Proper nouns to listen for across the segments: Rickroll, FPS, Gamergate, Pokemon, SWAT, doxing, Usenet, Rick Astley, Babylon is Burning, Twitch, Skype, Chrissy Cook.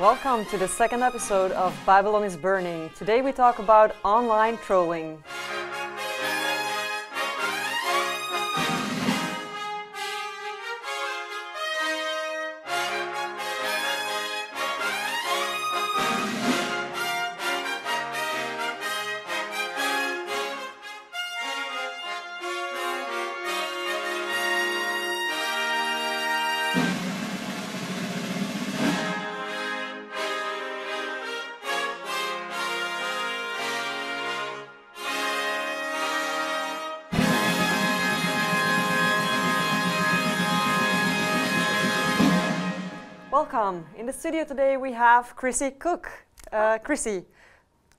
Welcome to the second episode of Babylon is Burning. Today we talk about online trolling. Welcome. In the studio today we have Chrissy Cook. Chrissy,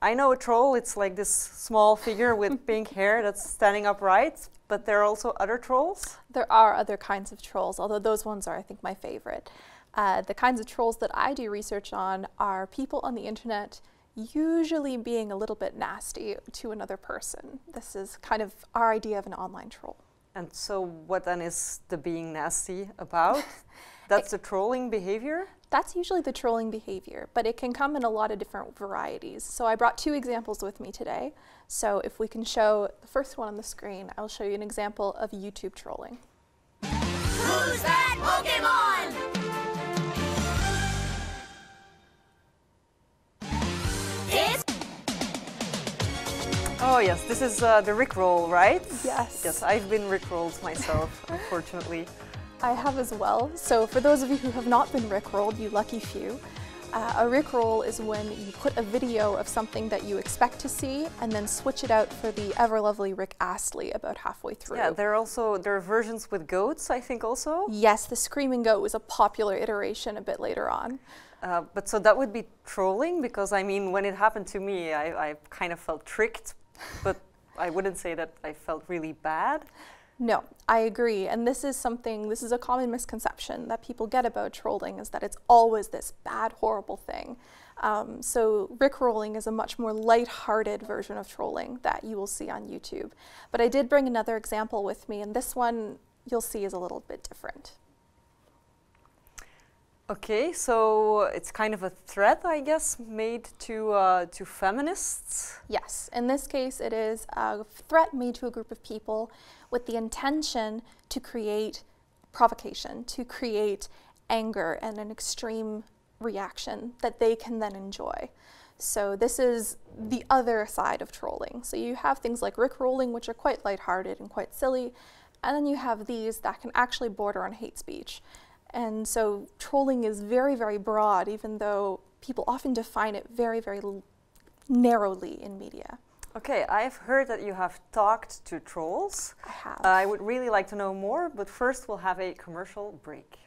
I know a troll, it's like this small figure with pink hair that's standing upright, but there are also other trolls? There are other kinds of trolls, although those ones are, I think, my favorite. The kinds of trolls that I do research on are people on the internet usually being a little bit nasty to another person. This is kind of our idea of an online troll. And so what then is the being nasty about? That's the trolling behavior? That's usually the trolling behavior, but it can come in a lot of different varieties. So I brought two examples with me today. So if we can show the first one on the screen, I'll show you an example of YouTube trolling. Who's that Pokemon? It's oh yes, this is the Rickroll, right? Yes. Yes, I've been Rickrolled myself, unfortunately. I have as well. So for those of you who have not been Rickrolled, you lucky few, a Rickroll is when you put a video of something that you expect to see and then switch it out for the ever-lovely Rick Astley about halfway through. Yeah, there are versions with goats, I think, also. Yes, the screaming goat was a popular iteration a bit later on. But so that would be trolling, because I mean, when it happened to me, I kind of felt tricked, but I wouldn't say that I felt really bad. No, I agree, and this is a common misconception that people get about trolling, is that it's always this bad, horrible thing. So Rickrolling is a much more lighthearted version of trolling that you will see on YouTube. But I did bring another example with me, and this one you'll see is a little bit different. Okay, so it's kind of a threat, I guess, made to feminists? Yes, in this case it is a threat made to a group of people with the intention to create provocation, to create anger and an extreme reaction that they can then enjoy. So this is the other side of trolling. So you have things like Rickrolling, which are quite lighthearted and quite silly, and then you have these that can actually border on hate speech. And so trolling is very, very broad, even though people often define it very, very narrowly in media. Okay, I've heard that you have talked to trolls. I have. I would really like to know more, but first we'll have a commercial break.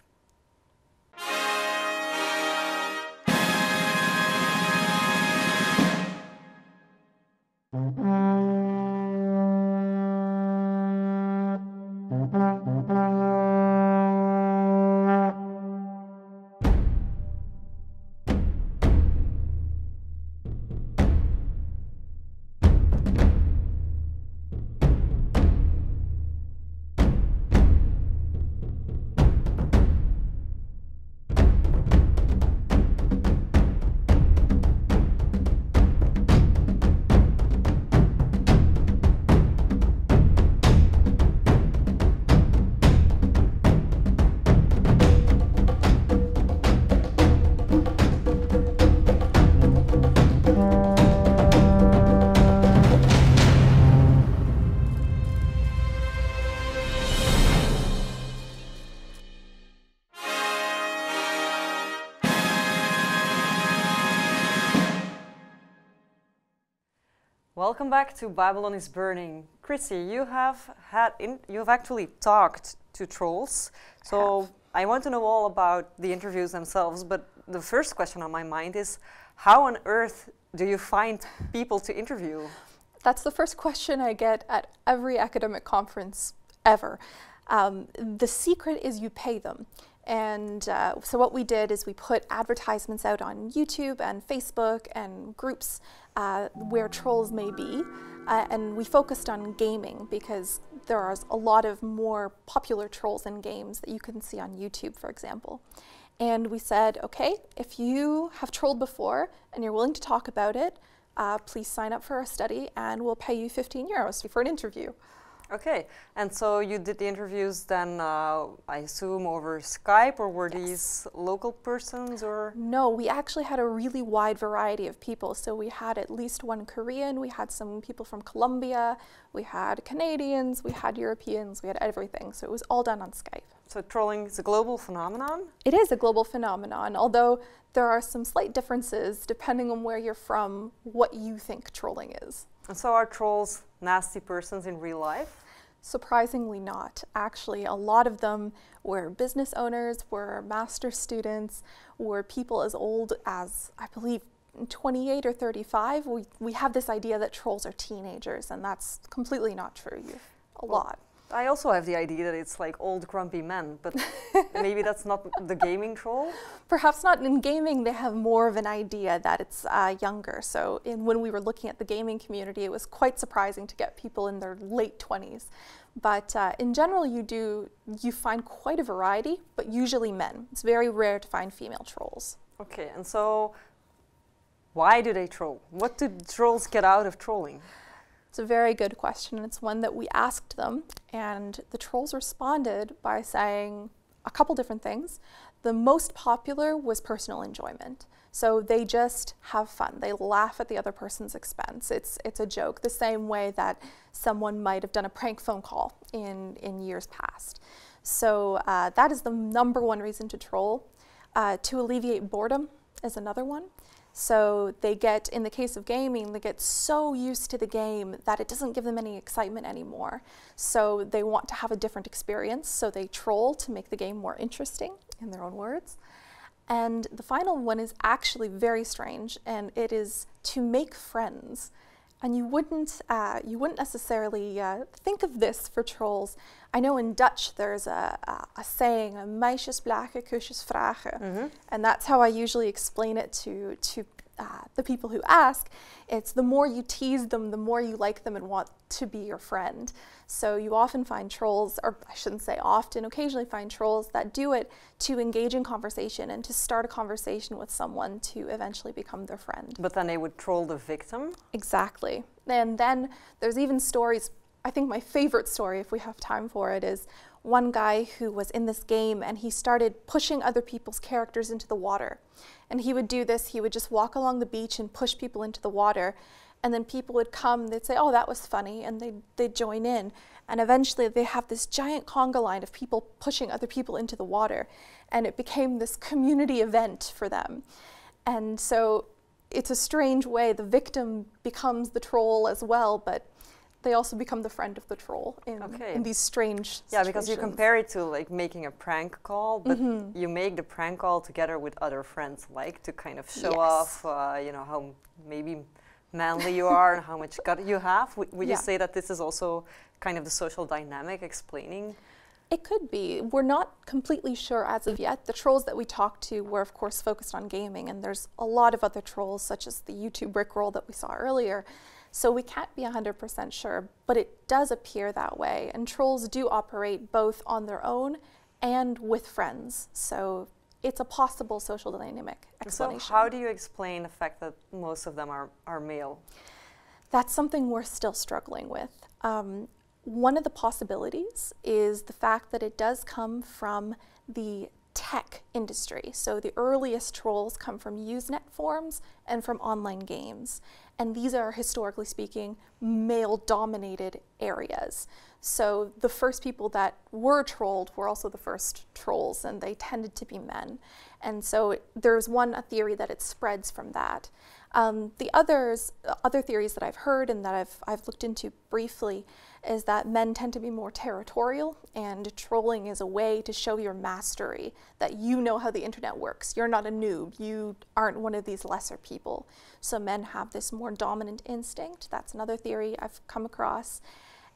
Welcome back to Babylon is Burning. Chrissy, you have actually talked to trolls, so I want to know all about the interviews themselves, but the first question on my mind is, how on earth do you find people to interview? That's the first question I get at every academic conference ever. The secret is you pay them. And so what we did is we put advertisements out on YouTube and Facebook and groups where trolls may be. And we focused on gaming because there are a lot of more popular trolls in games that you can see on YouTube, for example. And we said, okay, if you have trolled before and you're willing to talk about it, please sign up for our study and we'll pay you 15 euros for an interview. Okay, and so you did the interviews then, I assume, over Skype, or were these local persons, or? No, we actually had a really wide variety of people. So we had at least one Korean, we had some people from Colombia, we had Canadians, we had Europeans, we had everything. So it was all done on Skype. So trolling is a global phenomenon? It is a global phenomenon, although there are some slight differences depending on where you're from, what you think trolling is. And so are trolls nasty persons in real life? Surprisingly not. Actually, a lot of them were business owners, were master's students, were people as old as, I believe, 28 or 35. We have this idea that trolls are teenagers, and that's completely not true. A lot. I also have the idea that it's like old grumpy men, but maybe that's not the gaming troll? Perhaps not. In gaming, they have more of an idea that it's younger. So when we were looking at the gaming community, it was quite surprising to get people in their late 20s. But in general, you find quite a variety, but usually men. It's very rare to find female trolls. Okay, and so why do they troll? What do trolls get out of trolling? It's a very good question, and it's one that we asked them, and the trolls responded by saying a couple different things. The most popular was personal enjoyment. So they just have fun. They laugh at the other person's expense. It's a joke, the same way that someone might have done a prank phone call in years past. So that is the number one reason to troll. To alleviate boredom is another one. So they get, in the case of gaming, they get so used to the game that it doesn't give them any excitement anymore. So they want to have a different experience, so they troll to make the game more interesting, in their own words. And the final one is actually very strange, and it is to make friends. And you wouldn't necessarily think of this for trolls. I know in Dutch there's a saying, meisjes plagen, kusjes vragen. And that's how I usually explain it to the people who ask. It's the more you tease them, the more you like them and want to be your friend. So you often find trolls, or I shouldn't say often, occasionally find trolls that do it to engage in conversation and to start a conversation with someone to eventually become their friend. But then they would troll the victim? Exactly. And then there's even stories, I think my favorite story, if we have time for it, is one guy who was in this game and he started pushing other people's characters into the water. And he would do this, he would just walk along the beach and push people into the water. And then people would come, they'd say, oh, that was funny, and they'd join in. And eventually they have this giant conga line of people pushing other people into the water. And it became this community event for them. And so it's a strange way, the victim becomes the troll as well, but they also become the friend of the troll in these strange situations. Yeah, because you compare it to like making a prank call, but you make the prank call together with other friends, like to kind of show off, you know, how maybe manly you are and how much gut you have. Would you say that this is also kind of the social dynamic explaining? It could be. We're not completely sure as of yet. The trolls that we talked to were, of course, focused on gaming, and there's a lot of other trolls, such as the YouTube Rickroll that we saw earlier. So we can't be 100% sure, but it does appear that way. And trolls do operate both on their own and with friends. So it's a possible social dynamic explanation. So how do you explain the fact that most of them are male? That's something we're still struggling with. One of the possibilities is the fact that it does come from the tech industry. So the earliest trolls come from Usenet forums and from online games. And these are, historically speaking, male-dominated areas. So the first people that were trolled were also the first trolls, and they tended to be men. And so there's a theory that it spreads from that. The other theories that I've heard and that I've looked into briefly is that men tend to be more territorial, and trolling is a way to show your mastery, that you know how the internet works. You're not a noob. You aren't one of these lesser people. So men have this more dominant instinct. That's another theory I've come across.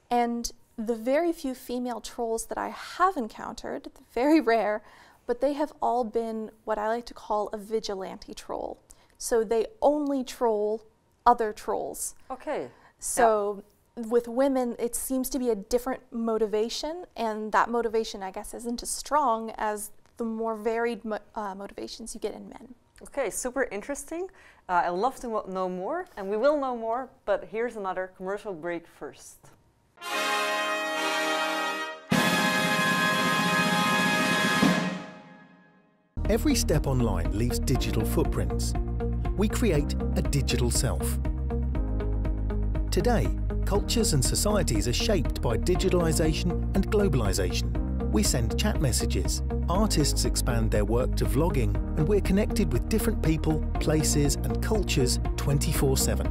And the very few female trolls that I have encountered, very rare, but they have all been what I like to call a vigilante troll. So they only troll other trolls. Okay. So with women, it seems to be a different motivation, and that motivation, I guess, isn't as strong as the the more varied motivations you get in men. Okay, super interesting. I love to know more, and we will know more, but here's another commercial break first. Every step online leaves digital footprints. We create a digital self. Today, cultures and societies are shaped by digitalization and globalization. We send chat messages, artists expand their work to vlogging, and we're connected with different people, places, and cultures 24/7.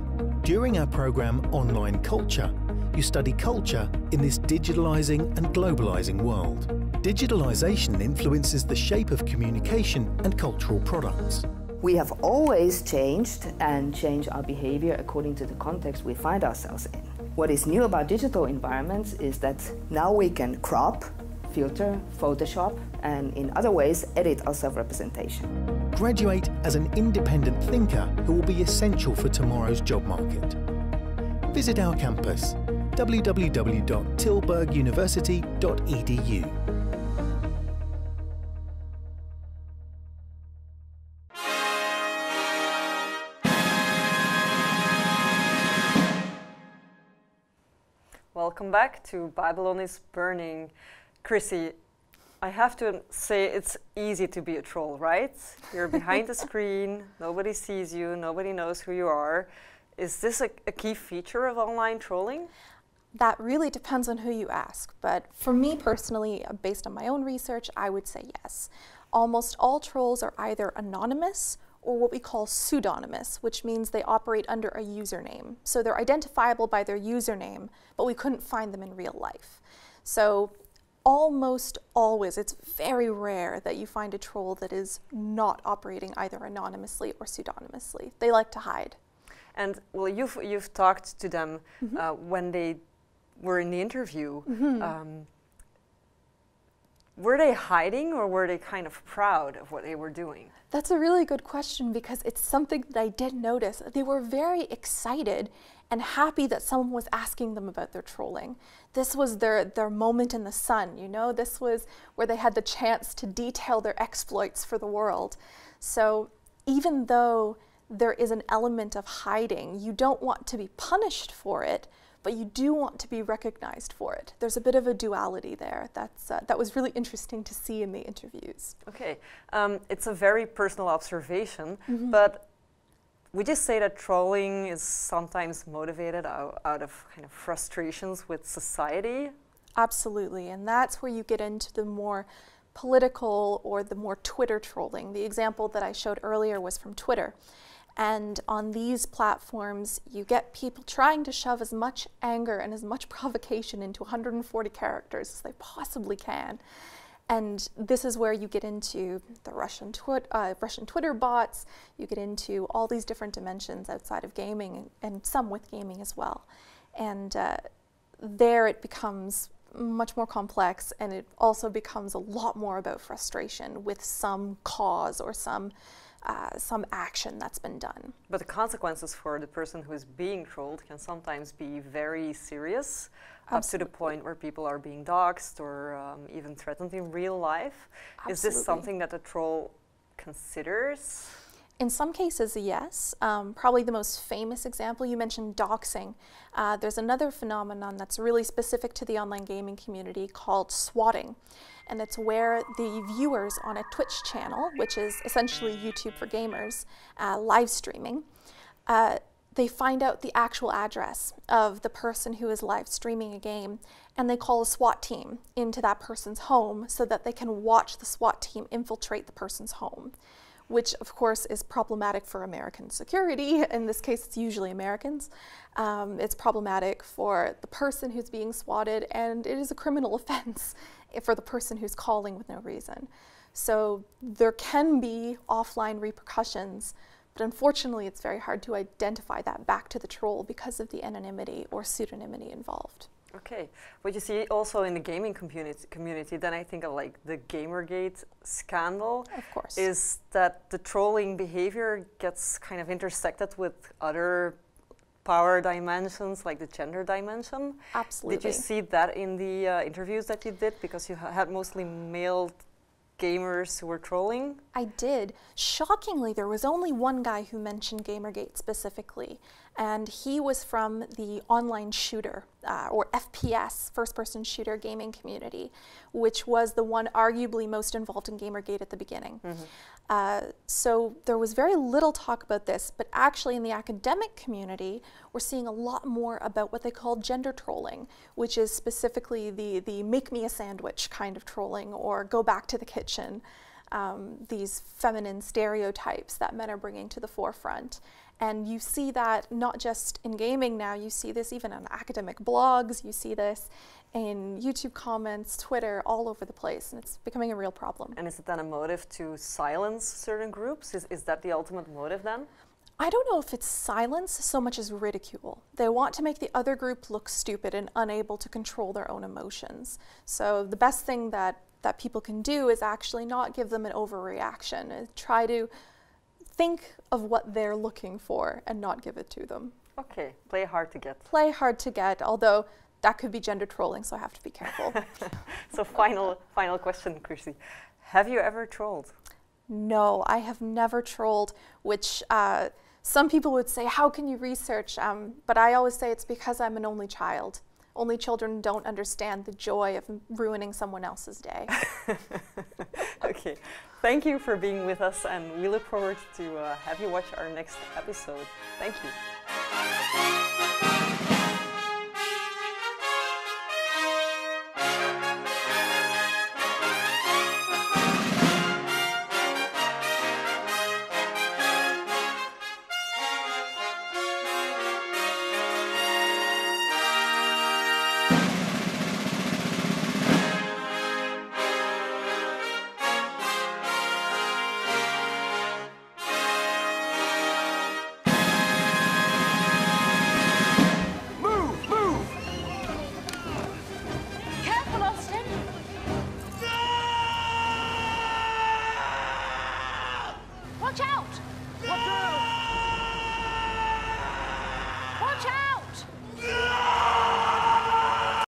During our program, Online Culture, you study culture in this digitalizing and globalizing world. Digitalization influences the shape of communication and cultural products. We have always changed and change our behavior according to the context we find ourselves in. What is new about digital environments is that now we can crop, filter, Photoshop, and in other ways edit our self-representation. Graduate as an independent thinker who will be essential for tomorrow's job market. Visit our campus, www.tilburguniversity.edu. Welcome back to Babylon is Burning. Chrissy, I have to say it's easy to be a troll, right? You're behind the screen, nobody sees you, nobody knows who you are. Is this a key feature of online trolling? That really depends on who you ask, but for me personally, based on my own research, I would say yes. Almost all trolls are either anonymous or what we call pseudonymous, which means they operate under a username. So they're identifiable by their username, but we couldn't find them in real life. So almost always, it's very rare that you find a troll that is not operating either anonymously or pseudonymously. They like to hide. And well, you've talked to them when they were in the interview. Were they hiding or were they kind of proud of what they were doing? That's a really good question because it's something that I did notice. They were very excited and happy that someone was asking them about their trolling. This was their moment in the sun, you know? This was where they had the chance to detail their exploits for the world. So even though there is an element of hiding, you don't want to be punished for it, but you do want to be recognized for it. There's a bit of a duality there. That was really interesting to see in the interviews. Okay, it's a very personal observation, but would you say that trolling is sometimes motivated out of kind of frustrations with society? Absolutely, and that's where you get into the more political or the more Twitter trolling. The example that I showed earlier was from Twitter. And on these platforms, you get people trying to shove as much anger and as much provocation into 140 characters as they possibly can. And this is where you get into the Russian Twitter bots, you get into all these different dimensions outside of gaming, and some with gaming as well. And there it becomes much more complex, and it also becomes a lot more about frustration with some cause or some action that's been done. But the consequences for the person who is being trolled can sometimes be very serious, up to the point where people are being doxxed or even threatened in real life. Absolutely. Is this something that the troll considers? In some cases, yes. Probably the most famous example, you mentioned doxing. There's another phenomenon that's really specific to the online gaming community called swatting. And it's where the viewers on a Twitch channel, which is essentially YouTube for gamers, live streaming, they find out the actual address of the person who is live streaming a game, and they call a SWAT team into that person's home so that they can watch the SWAT team infiltrate the person's home, which of course is problematic for American security. In this case, it's usually Americans. It's problematic for the person who's being swatted, and it is a criminal offense for the person who's calling with no reason. So there can be offline repercussions, but unfortunately it's very hard to identify that back to the troll because of the anonymity or pseudonymity involved. Okay, what you see also in the gaming community, then I think of like the Gamergate scandal. Of course. Is that the trolling behavior gets kind of intersected with other power dimensions, like the gender dimension. Absolutely. Did you see that in the interviews that you did? Because you had mostly male gamers who were trolling? I did. Shockingly, there was only one guy who mentioned Gamergate specifically, and he was from the online shooter, or FPS, first-person shooter gaming community, which was the one arguably most involved in Gamergate at the beginning. Mm-hmm. So there was very little talk about this, but actually in the academic community, we're seeing a lot more about what they call gender trolling, which is specifically the make me a sandwich kind of trolling, or go back to the kitchen, these feminine stereotypes that men are bringing to the forefront. And you see that not just in gaming now, you see this even on academic blogs, you see this in YouTube comments, Twitter, all over the place, and it's becoming a real problem. And is it then a motive to silence certain groups? Is that the ultimate motive then? I don't know if it's silence so much as ridicule. They want to make the other group look stupid and unable to control their own emotions. So the best thing that people can do is actually not give them an overreaction, and try to think of what they're looking for and not give it to them. Okay, play hard to get. Play hard to get, although that could be gender trolling, so I have to be careful. So final question, Chrissy. Have you ever trolled? No, I have never trolled, which some people would say, how can you research? But I always say it's because I'm an only child. Only children don't understand the joy of ruining someone else's day. Okay, thank you for being with us, and we look forward to have you watch our next episode. Thank you. Watch out! Watch out! Watch out!